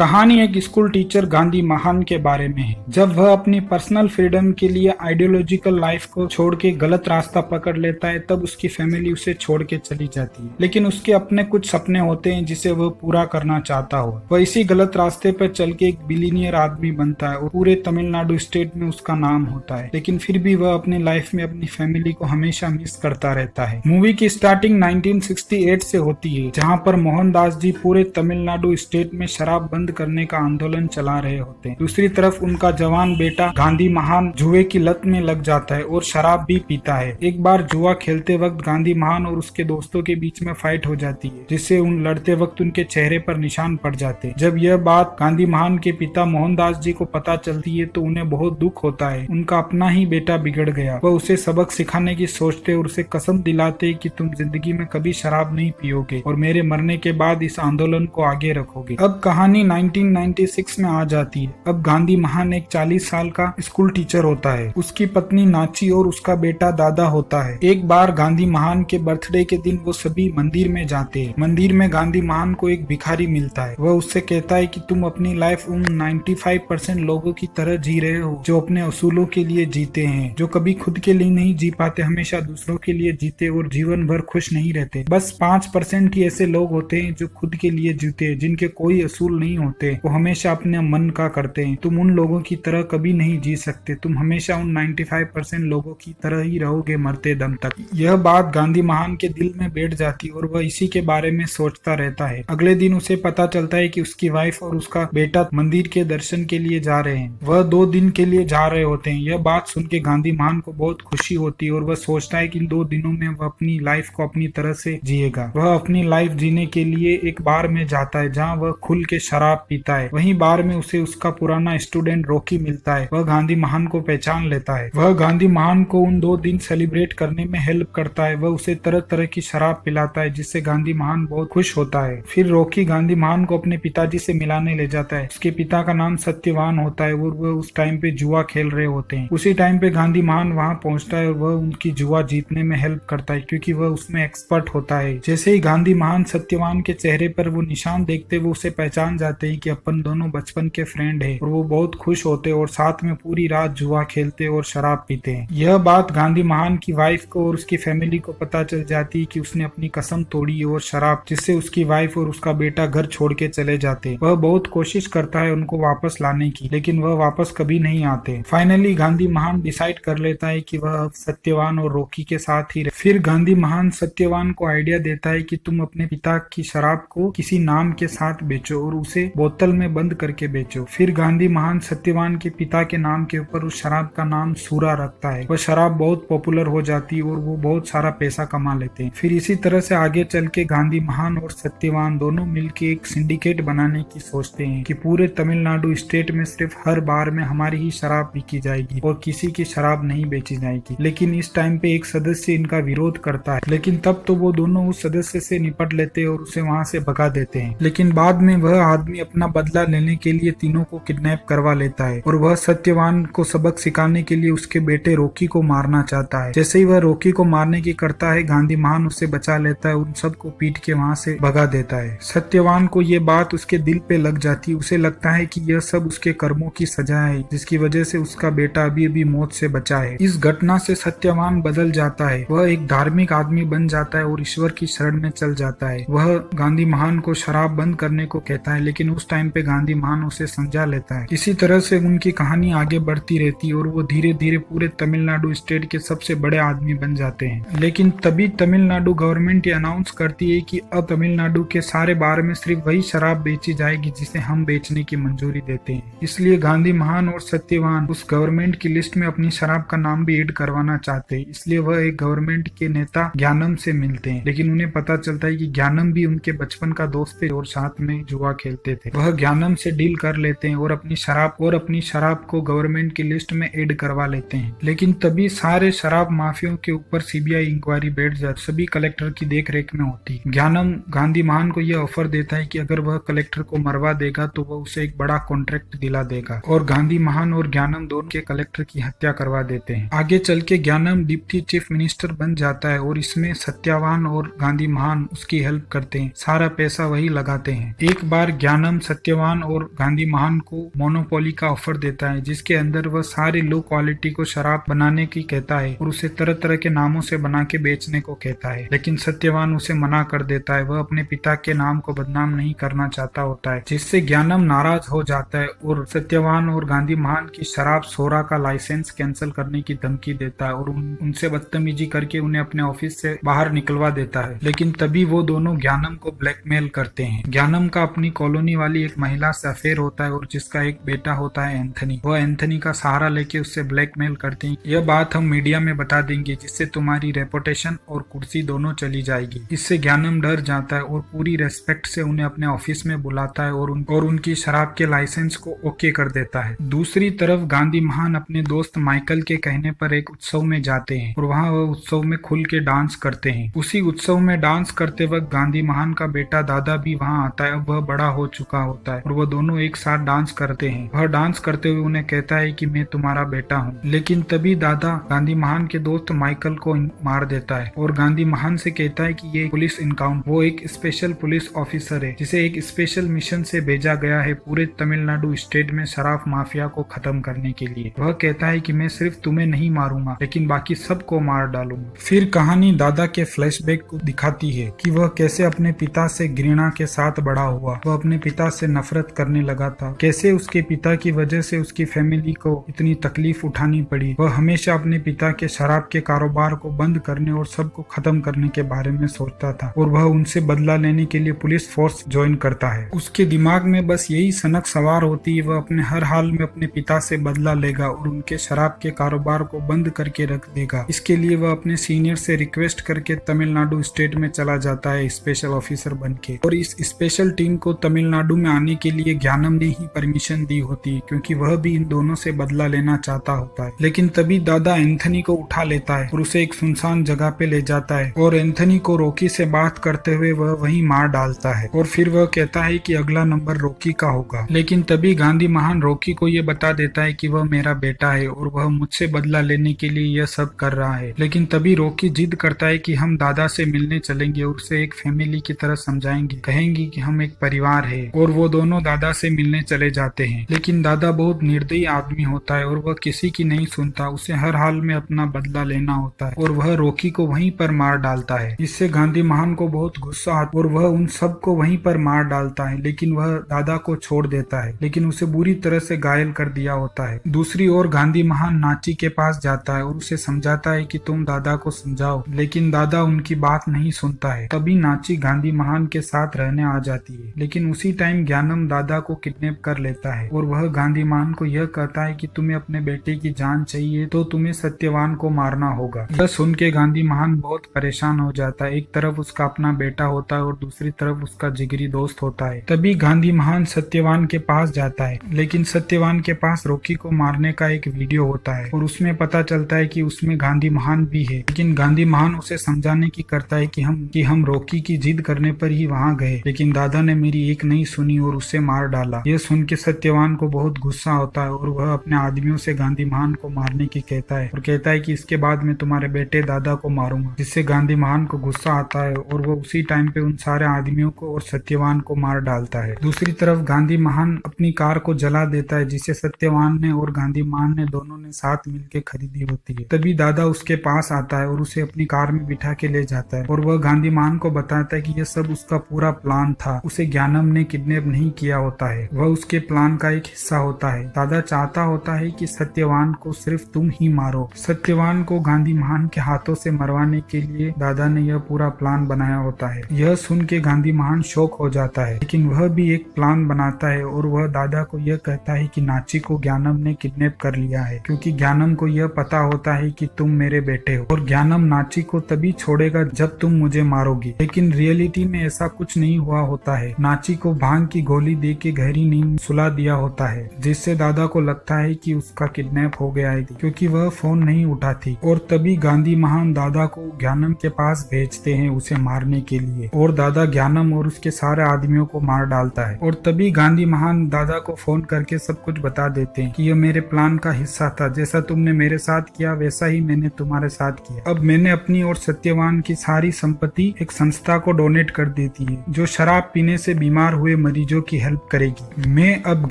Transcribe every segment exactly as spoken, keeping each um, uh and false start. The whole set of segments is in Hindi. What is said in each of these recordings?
कहानी एक स्कूल टीचर गांधी महान के बारे में है, जब वह अपनी पर्सनल फ्रीडम के लिए आइडियोलॉजिकल लाइफ को छोड़ के गलत रास्ता पकड़ लेता है, तब उसकी फैमिली उसे छोड़ के चली जाती है। लेकिन उसके अपने कुछ सपने होते हैं जिसे वह पूरा करना चाहता हो। वह इसी गलत रास्ते पर चल के एक बिलियनियर आदमी बनता है और पूरे तमिलनाडु स्टेट में उसका नाम होता है। लेकिन फिर भी वह अपनी लाइफ में अपनी फैमिली को हमेशा मिस करता रहता है। मूवी की स्टार्टिंग नाइनटीन सिक्सटी एट से होती है, जहाँ पर मोहनदास जी पूरे तमिलनाडु स्टेट में शराब बंद करने का आंदोलन चला रहे होते हैं। दूसरी तरफ उनका जवान बेटा गांधी महान जुए की लत में लग जाता है और शराब भी पीता है। एक बार जुआ खेलते वक्त गांधी महान और उसके दोस्तों के बीच में फाइट हो जाती है, जिससे उन लड़ते वक्त उनके चेहरे पर निशान पड़ जाते हैं। जब यह बात गांधी महान के पिता मोहनदास जी को पता चलती है तो उन्हें बहुत दुख होता है। उनका अपना ही बेटा बिगड़ गया। वह उसे सबक सिखाने की सोचते और उसे कसम दिलाते कि तुम जिंदगी में कभी शराब नहीं पियोगे और मेरे मरने के बाद इस आंदोलन को आगे रखोगे। अब कहानी नाइनटीन नाइंटी सिक्स में आ जाती है। अब गांधी महान एक चालीस साल का स्कूल टीचर होता है। उसकी पत्नी नाची और उसका बेटा दादा होता है। एक बार गांधी महान के बर्थडे के दिन वो सभी मंदिर में जाते हैं। मंदिर में गांधी महान को एक भिखारी मिलता है। वह उससे कहता है कि तुम अपनी लाइफ उन पचानवे परसेंट लोगों की तरह जी रहे हो जो अपने असूलों के लिए जीते हैं, जो कभी खुद के लिए नहीं जी पाते, हमेशा दूसरों के लिए जीते और जीवन भर खुश नहीं रहते। बस पाँच परसेंट ही ऐसे लोग होते हैं जो खुद के लिए जीते हैं, जिनके कोई असूल नहीं होते, वो हमेशा अपने मन का करते हैं। तुम उन लोगों की तरह कभी नहीं जी सकते, तुम हमेशा उन पचानवे परसेंट लोगों की तरह ही रहोगे मरते दम तक। यह बात गांधी महान के दिल में बैठ जाती और वह इसी के बारे में सोचता रहता है। अगले दिन उसे पता चलता है कि उसकी वाइफ और उसका बेटा मंदिर के दर्शन के लिए जा रहे हैं। वह दो दिन के लिए जा रहे होते हैं। यह बात सुन के गांधी महान को बहुत खुशी होती है और वह सोचता है कि इन दो दिनों में वह अपनी लाइफ को अपनी तरह से जिएगा। वह अपनी लाइफ जीने के लिए एक बार में जाता है जहाँ वह खुल के शराब पीता है। वहीं बार में उसे उसका पुराना स्टूडेंट रॉकी मिलता है। वह गांधी महान को पहचान लेता है। वह गांधी महान को उन दो दिन सेलिब्रेट करने में हेल्प करता है। वह उसे तरह तरह की शराब पिलाता है, जिससे गांधी महान बहुत खुश होता है। फिर रॉकी गांधी महान को अपने पिताजी से मिलाने ले जाता है। उसके पिता का नाम सत्यवान होता है और वह उस टाइम पे जुआ खेल रहे होते हैं। उसी टाइम पे गांधी महान वहाँ पहुँचता है और वह उनकी जुआ जीतने में हेल्प करता है, क्योंकि वह उसमें एक्सपर्ट होता है। जैसे ही गांधी महान सत्यवान के चेहरे पर वो निशान देखते वो उसे पहचान जाते हैं कि अपन दोनों बचपन के फ्रेंड हैं और वो बहुत खुश होते हैं और साथ में पूरी रात जुआ खेलते और शराब पीते हैं। यह बात गांधी महान की वाइफ को और उसकी फैमिली को पता चल जाती है कि उसने अपनी कसम तोड़ी और शराब, जिससे उसकी वाइफ और उसका बेटा घर छोड़ के चले जाते। वह बहुत कोशिश करता है उनको वापस लाने की, लेकिन वह वापस कभी नहीं आते। फाइनली गांधी महान डिसाइड कर लेता है कि वह अब सत्यवान और रॉकी के साथ ही रहे। फिर गांधी महान सत्यवान को आइडिया देता है कि तुम अपने पिता की शराब को किसी नाम के साथ बेचो और उसे बोतल में बंद करके बेचो। फिर गांधी महान सत्यवान के पिता के नाम के ऊपर उस शराब का नाम सूरा रखता है। वह शराब बहुत पॉपुलर हो जाती है और वो बहुत सारा पैसा कमा लेते हैं। फिर इसी तरह से आगे चल के गांधी महान और सत्यवान दोनों मिलके एक सिंडिकेट बनाने की सोचते हैं कि पूरे तमिलनाडु स्टेट में सिर्फ हर बार में हमारी ही शराब बिकी जाएगी और किसी की शराब नहीं बेची जाएगी। लेकिन इस टाइम पे एक सदस्य इनका विरोध करता है, लेकिन तब तो वो दोनों उस सदस्य से निपट लेते हैं और उसे वहाँ से भगा देते हैं। लेकिन बाद में वह आदमी अपना बदला लेने के लिए तीनों को किडनैप करवा लेता है और वह सत्यवान को सबक सिखाने के लिए उसके बेटे रॉकी को मारना चाहता है। जैसे ही वह रॉकी को मारने की करता है, गांधी महान उसे बचा लेता है, उन सबको पीट के वहाँ से भगा देता है। सत्यवान को ये बात उसके दिल पे लग जाती। उसे लगता है कि यह सब उसके कर्मों की सजा है, जिसकी वजह से उसका बेटा अभी अभी मौत से बचा है। इस घटना से सत्यवान बदल जाता है। वह एक धार्मिक आदमी बन जाता है और ईश्वर की शरण में चल जाता है। वह गांधी महान को शराब बंद करने को कहता है, लेकिन उस टाइम पे गांधी महान उसे समझा लेता है। इसी तरह से उनकी कहानी आगे बढ़ती रहती है और वो धीरे धीरे पूरे तमिलनाडु स्टेट के सबसे बड़े आदमी बन जाते हैं। लेकिन तभी तमिलनाडु गवर्नमेंट ये अनाउंस करती है कि अब तमिलनाडु के सारे बार में सिर्फ वही शराब बेची जाएगी जिसे हम बेचने की मंजूरी देते हैं। इसलिए गांधी महान और सत्यवान उस गवर्नमेंट की लिस्ट में अपनी शराब का नाम भी एड करवाना चाहते हैं। इसलिए वह एक गवर्नमेंट के नेता ज्ञानम से मिलते हैं, लेकिन उन्हें पता चलता है कि ज्ञानम भी उनके बचपन का दोस्त है और साथ में जुआ खेलते थे। वह ज्ञानम से डील कर लेते हैं और अपनी शराब और अपनी शराब को गवर्नमेंट की लिस्ट में एड करवा लेते हैं। लेकिन तभी सारे शराब माफियों के ऊपर सीबीआई इंक्वायरी बैठ जाती, सभी कलेक्टर की देखरेख में होती। ज्ञानम गांधी महान को यह ऑफर देता है कि अगर वह कलेक्टर को मरवा देगा तो वह उसे एक बड़ा कॉन्ट्रैक्ट दिला देगा, और गांधी महान और ज्ञानम दोनों के कलेक्टर की हत्या करवा देते हैं। आगे चल के ज्ञानम डिप्टी चीफ मिनिस्टर बन जाता है और इसमें सत्यवान और गांधी महान उसकी हेल्प करते हैं, सारा पैसा वही लगाते हैं। एक बार ज्ञानम ज्ञानम सत्यवान और गांधी महान को मोनोपोली का ऑफर देता है, जिसके अंदर वह सारे लो क्वालिटी को शराब बनाने की कहता है और उसे तरह तरह के नामों से बना के बेचने को कहता है। लेकिन सत्यवान उसे मना कर देता है, वह अपने पिता के नाम को बदनाम नहीं करना चाहता होता है, जिससे ज्ञानम नाराज हो जाता है और सत्यवान और गांधी महान की शराब सूरा का लाइसेंस कैंसिल करने की धमकी देता है और उन, उनसे बदतमीजी करके उन्हें अपने ऑफिस से बाहर निकलवा देता है। लेकिन तभी वो दोनों ज्ञानम को ब्लैकमेल करते हैं। ज्ञानम का अपनी कॉलोनी वाली एक महिला से अफेयर होता है और जिसका एक बेटा होता है एंथनी। वह एंथनी का सहारा लेके उससे ब्लैकमेल करते हैं। यह बात हम मीडिया में बता देंगे, जिससे तुम्हारी रेपुटेशन और कुर्सी दोनों चली जाएगी। इससे ज्ञानम डर जाता है और पूरी रेस्पेक्ट से उन्हें अपने ऑफिस में बुलाता है और, उन, और उनकी शराब के लाइसेंस को ओके कर देता है। दूसरी तरफ गांधी महान अपने दोस्त माइकल के कहने पर एक उत्सव में जाते हैं और वहाँ वह उत्सव में खुल के डांस करते हैं। उसी उत्सव में डांस करते वक्त गांधी महान का बेटा दादा भी वहाँ आता है। अब वह बड़ा हो चुका होता है और वह दोनों एक साथ डांस करते हैं। वह डांस करते हुए उन्हें कहता है कि मैं तुम्हारा बेटा हूँ। लेकिन तभी दादा गांधी महान के दोस्त माइकल को मार देता है और गांधी महान से कहता है कि ये पुलिस इनकाउंटर, वो एक स्पेशल पुलिस ऑफिसर है जिसे एक स्पेशल मिशन से भेजा गया है पूरे तमिलनाडु स्टेट में शराब माफिया को खत्म करने के लिए। वह कहता है कि मैं सिर्फ तुम्हें नहीं मारूंगा लेकिन बाकी सबको मार डालूंगा। फिर कहानी दादा के फ्लैशबैक को दिखाती है कि वह कैसे अपने पिता से घृणा के साथ बड़ा हुआ। वह अपने पिता से नफरत करने लगा था, कैसे उसके पिता की वजह से उसकी फैमिली को इतनी तकलीफ उठानी पड़ी। वह हमेशा अपने पिता के शराब के कारोबार को बंद करने और सबको खत्म करने के बारे में सोचता था और वह उनसे बदला लेने के लिए पुलिस फोर्स ज्वाइन करता है। उसके दिमाग में बस यही सनक सवार होती है, वह अपने हर हाल में अपने पिता से बदला लेगा और उनके शराब के कारोबार को बंद करके रख देगा। इसके लिए वह अपने सीनियर से रिक्वेस्ट करके तमिलनाडु स्टेट में चला जाता है स्पेशल ऑफिसर बनके। और इस स्पेशल टीम को तमिलनाडु में आने के लिए ज्ञानम ने ही परमिशन दी होती है, क्योंकि वह भी इन दोनों से बदला लेना चाहता होता है। लेकिन तभी दादा एंथनी को उठा लेता है और उसे एक सुनसान जगह पे ले जाता है और एंथनी को रॉकी से बात करते हुए वह वहीं मार डालता है और फिर वह कहता है कि अगला नंबर रॉकी का होगा। लेकिन तभी गांधी महान रॉकी को यह बता देता है कि वह मेरा बेटा है और वह मुझसे बदला लेने के लिए यह सब कर रहा है। लेकिन तभी रॉकी जिद करता है कि हम दादा से मिलने चलेंगे और उसे एक फैमिली की तरह समझाएंगे, कहेंगे कि हम एक परिवार है। और वो दोनों दादा से मिलने चले जाते हैं। लेकिन दादा बहुत निर्दयी आदमी होता है और वह किसी की नहीं सुनता, उसे हर हाल में अपना बदला लेना होता है और वह रॉकी को वहीं पर मार डालता है। इससे गांधी महान को बहुत गुस्सा आता है और वह उन सबको वहीं पर मार डालता है। लेकिन वह दादा को छोड़ देता है, लेकिन उसे बुरी तरह से घायल कर दिया होता है। दूसरी ओर गांधी महान नाची के पास जाता है और उसे समझाता है कि तुम दादा को समझाओ, लेकिन दादा उनकी बात नहीं सुनता है। तभी नाची गांधी महान के साथ रहने आ जाती है। लेकिन उसी टाइम ज्ञानम दादा को किडनैप कर लेता है और वह गांधी महान को यह कहता है कि तुम्हें अपने बेटे की जान चाहिए तो तुम्हें सत्यवान को मारना होगा। यह सुन के गांधी महान बहुत परेशान हो जाता है। एक तरफ उसका अपना बेटा होता है और दूसरी तरफ उसका जिगरी दोस्त होता है। तभी गांधी महान सत्यवान के पास जाता है, लेकिन सत्यवान के पास रॉकी को मारने का एक वीडियो होता है और उसमें पता चलता है कि उसमें गांधी महान भी है। लेकिन गांधी महान उसे समझाने की करता है कि हम कि हम रॉकी की जिद करने पर ही वहाँ गए, लेकिन दादा ने मेरी एक नहीं सुनी और उसे मार डाला। यह सुन के सत्यवान को बहुत गुस्सा होता है और वह अपने आदमियों से गांधी महान को मारने की कहता है और कहता है कि इसके बाद मैं तुम्हारे बेटे दादा को मारूंगा, जिससे गांधी महान को गुस्सा आता है और वह उसी टाइम पे उन सारे आदमियों को और सत्यवान को मार डालता है। दूसरी तरफ गांधी महान अपनी कार को जला देता है, जिसे सत्यवान ने और गांधी महान ने दोनों ने साथ मिलकर खरीदी होती है। तभी दादा उसके पास आता है और उसे अपनी कार में बिठा के ले जाता है और वह गांधी महान को बताता है कि यह सब उसका पूरा प्लान था, उसे ज्ञानम ने किडनैप नहीं किया होता है, वह उसके प्लान का एक हिस्सा होता है। दादा चाहता होता है कि सत्यवान को सिर्फ तुम ही मारो। सत्यवान को गांधी महान के हाथों से मरवाने के लिए दादा ने यह पूरा प्लान बनाया होता है। यह सुन के गांधी महान शॉक हो जाता है, लेकिन वह भी एक प्लान बनाता है और वह दादा को यह कहता है कि नाची को ज्ञानम ने किडनैप कर लिया है, क्योंकि ज्ञानम को यह पता होता है कि तुम मेरे बेटे हो और ज्ञानम नाची को तभी छोड़ेगा जब तुम मुझे मारोगी। लेकिन रियलिटी में ऐसा कुछ नहीं हुआ होता है। नाची को भांग की गोली दे के गहरी नींद सुला दिया होता है, जिससे दादा को लगता है कि उसका किडनैप हो गया है, क्योंकि वह फोन नहीं उठाती। और तभी गांधी महान दादा को ज्ञानम के पास भेजते हैं उसे मारने के लिए और दादा ज्ञानम और उसके सारे आदमियों को मार डालता है। और तभी गांधी महान दादा को फोन करके सब कुछ बता देते हैं कि यह मेरे प्लान का हिस्सा था, जैसा तुमने मेरे साथ किया वैसा ही मैंने तुम्हारे साथ किया। अब मैंने अपनी और सत्यवान की सारी संपत्ति एक संस्था को डोनेट कर दी थी जो शराब पीने से बीमार हुए हुए मरीजों की हेल्प करेगी। मैं अब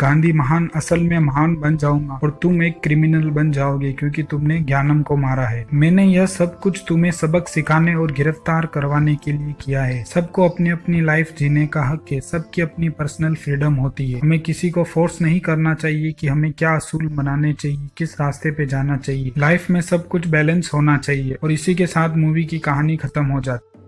गांधी महान असल में महान बन जाऊंगा और तुम एक क्रिमिनल बन जाओगे क्योंकि तुमने ज्ञानम को मारा है। मैंने यह सब कुछ तुम्हें सबक सिखाने और गिरफ्तार करवाने के लिए किया है। सबको अपनी अपनी लाइफ जीने का हक है, सबकी अपनी पर्सनल फ्रीडम होती है। हमें किसी को फोर्स नहीं करना चाहिए कि हमें क्या असूल बनाने चाहिए, किस रास्ते पे जाना चाहिए। लाइफ में सब कुछ बैलेंस होना चाहिए। और इसी के साथ मूवी की कहानी खत्म हो जाती है।